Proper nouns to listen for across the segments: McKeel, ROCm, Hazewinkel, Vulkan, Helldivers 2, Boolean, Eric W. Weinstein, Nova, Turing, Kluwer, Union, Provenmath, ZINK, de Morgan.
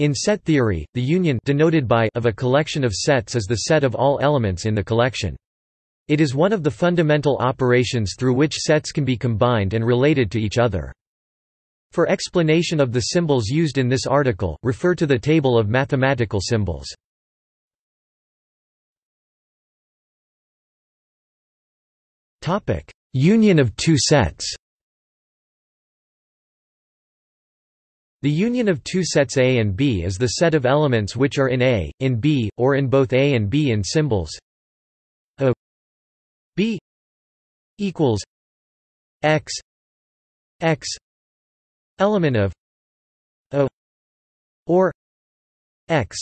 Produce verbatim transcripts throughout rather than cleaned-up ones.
In set theory, the union denoted by of a collection of sets is the set of all elements in the collection. It is one of the fundamental operations through which sets can be combined and related to each other. For explanation of the symbols used in this article, refer to the table of mathematical symbols. Union of two sets. The union of two sets A and B is the set of elements which are in A, in B, or in both A and B in symbols A B equals X X element of O or X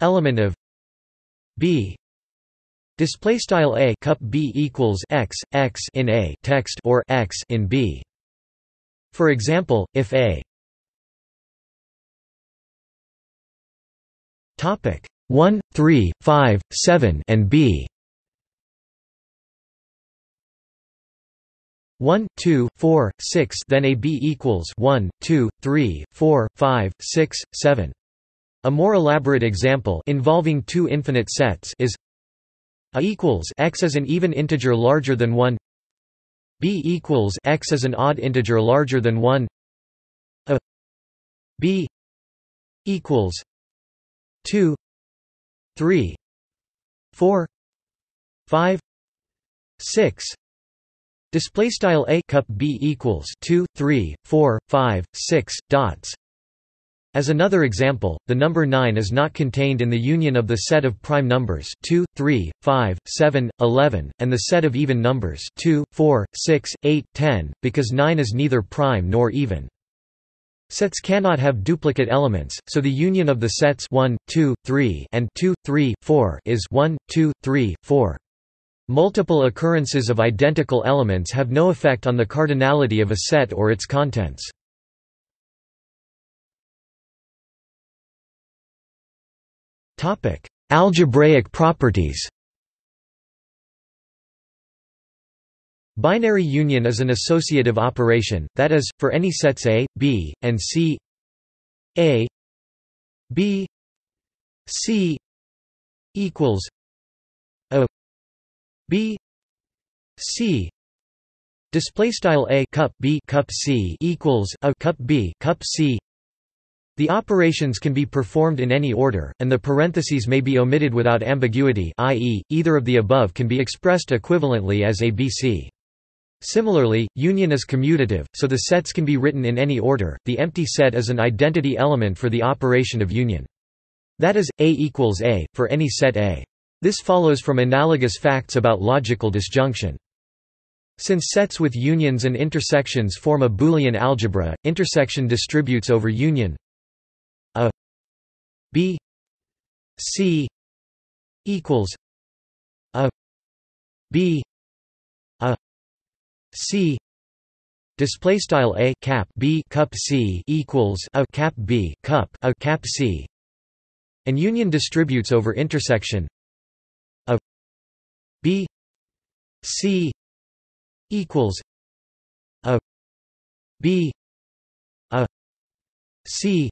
element of B. Display style A cup B equals X X in A text or X in B. For example, if A topic one, three, five, seven and B one, two, four, six, then A B equals one, two, three, four, five, six, seven. A more elaborate example involving two infinite sets is A equals X is an even integer larger than one, B equals X is an odd integer larger than one, A B equals two, three, four, five, six. Display style A cup B equals two, three, four, five, six dots. As another example, the number nine is not contained in the union of the set of prime numbers two, three, five, seven, eleven, and the set of even numbers two, four, six, eight, ten, because nine is neither prime nor even. Sets cannot have duplicate elements, so the union of the sets one, two, three and two, three, four is one, two, three, four. Multiple occurrences of identical elements have no effect on the cardinality of a set or its contents. Topic: Algebraic properties. Binary union is an associative operation, that is, for any sets A, B, and C, A B C equals A B C. Display style A cup B cup C equals A cup B cup C. The operations can be performed in any order, and the parentheses may be omitted without ambiguity, that is, either of the above can be expressed equivalently as A B C. Similarly, union is commutative, so the sets can be written in any order. The empty set is an identity element for the operation of union. That is, A equals A, for any set A. This follows from analogous facts about logical disjunction. Since sets with unions and intersections form a Boolean algebra, intersection distributes over union A B C equals A B A C. Display style A cap B cup C equals A cap B cup A cap C, and union distributes over intersection A B C equals A B A C.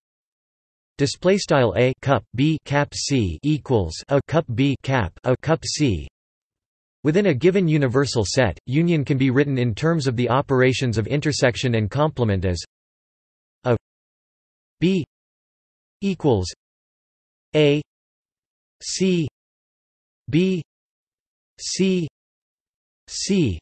Display style A cup B cap C equals A cup B cap A cup C. Within a given universal set, union can be written in terms of the operations of intersection and complement as A B equals A C B C C.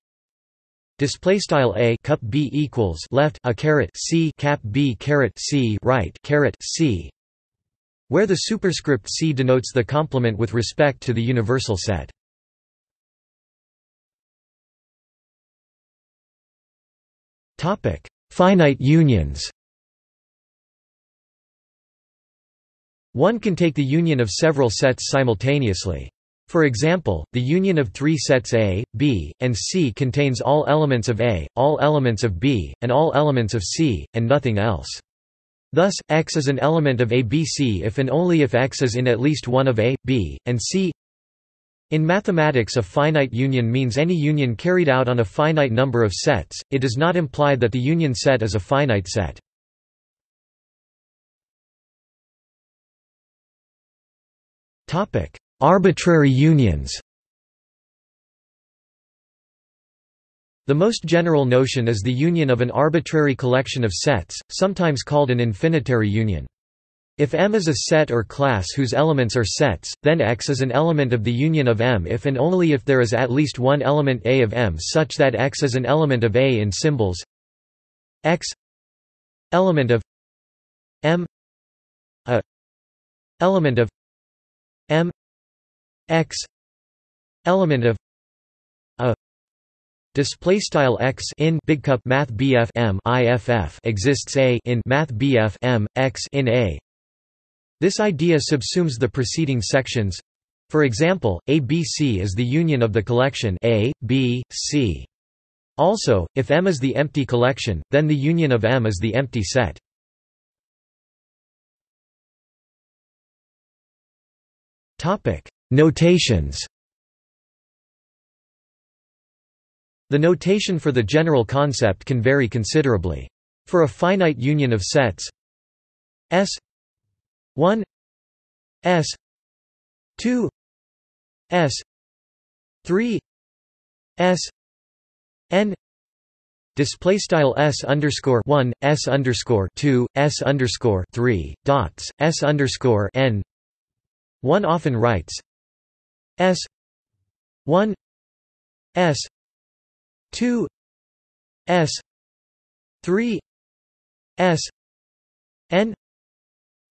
Display style A cup B equals left A caret C cap B caret C right caret C, where the superscript C denotes the complement with respect to the universal set. Topic: Finite unions. One can take the union of several sets simultaneously. For example, the union of three sets A, B, and C contains all elements of A, all elements of B, and all elements of C, and nothing else. Thus, X is an element of A B C if and only if X is in at least one of A, B, and C. In mathematics, a finite union means any union carried out on a finite number of sets. It does not imply that the union set is a finite set. Arbitrary unions. The most general notion is the union of an arbitrary collection of sets, sometimes called an infinitary union. If M is a set or class whose elements are sets, then X is an element of the union of M if and only if there is at least one element A of M such that X is an element of A in symbols X element of M A element of M X element of A. Display style X in big cup math B F M I F F exists A in math B F M X in A. This idea subsumes the preceding sections. For example, A B C is the union of the collection A, B, C. Also, if M is the empty collection, then the union of M is the empty set. Topic: Notations. The notation for the general concept can vary considerably. For a finite union of sets, S one S two S three S N display style S underscore one S underscore two S underscore three dots S underscore N. One often writes S one S two S three S N.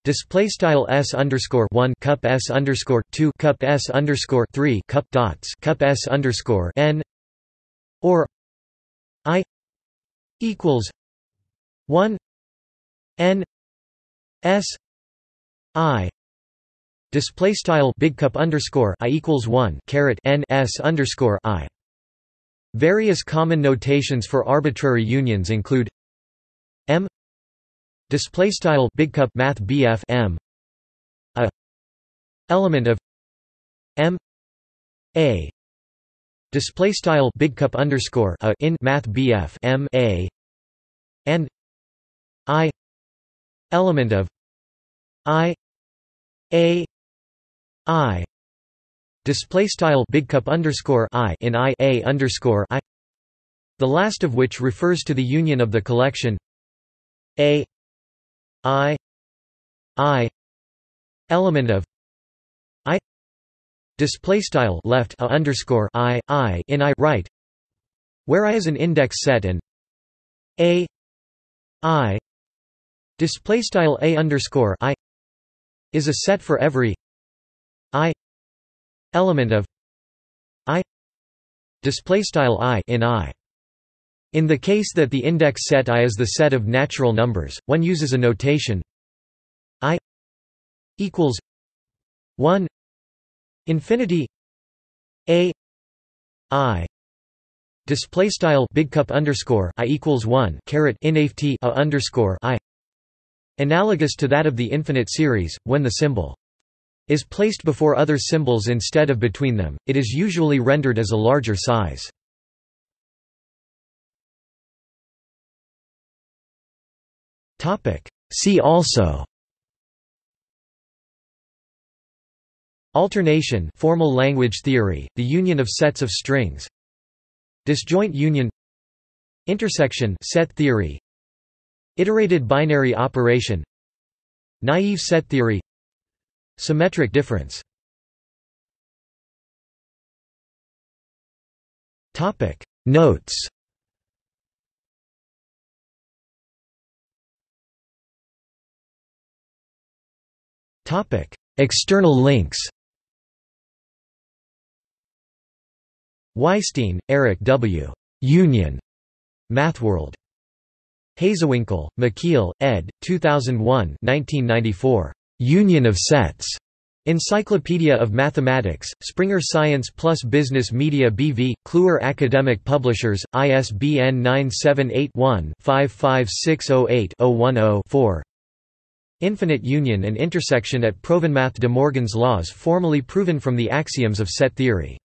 Display style S underscore one cup S underscore two cup S underscore three cup dots cup S underscore N, or I equals one N S I. Display style big cup underscore I equals one caret N S underscore I. Various common notations for arbitrary unions include M display style big cup math B F M a element of M A display style big cup underscore a in math B F M A, and I element of I A I display style big cup underscore I in I A underscore I, the last of which refers to the union of the collection A I I element of I display style left a underscore I I in I right, where I is an index set and A I display style a underscore I is a set for every I element of I display style I in I. In the case that the index set I is the set of natural numbers, one uses a notation I equals one infinity A I display style big cup underscore I equals one caret infinity A underscore I, analogous to that of the infinite series. When the symbol is placed before other symbols instead of between them, it is usually rendered as a larger size. See also: alternation, formal language theory, the union of sets of strings, disjoint union, intersection, set theory, iterated binary operation, naive set theory, symmetric difference. Topic Notes. Topic External links. Weinstein, Eric W. Union. MathWorld. Hazewinkel, McKeel, ed. two thousand one, nineteen ninety-four. Union of Sets. Encyclopedia of Mathematics, Springer Science plus Business Media B V, Kluwer Academic Publishers, I S B N nine seven eight one, five five six zero eight, zero one zero, four. Infinite union and intersection at Provenmath de Morgan's laws, formally proven from the axioms of set theory.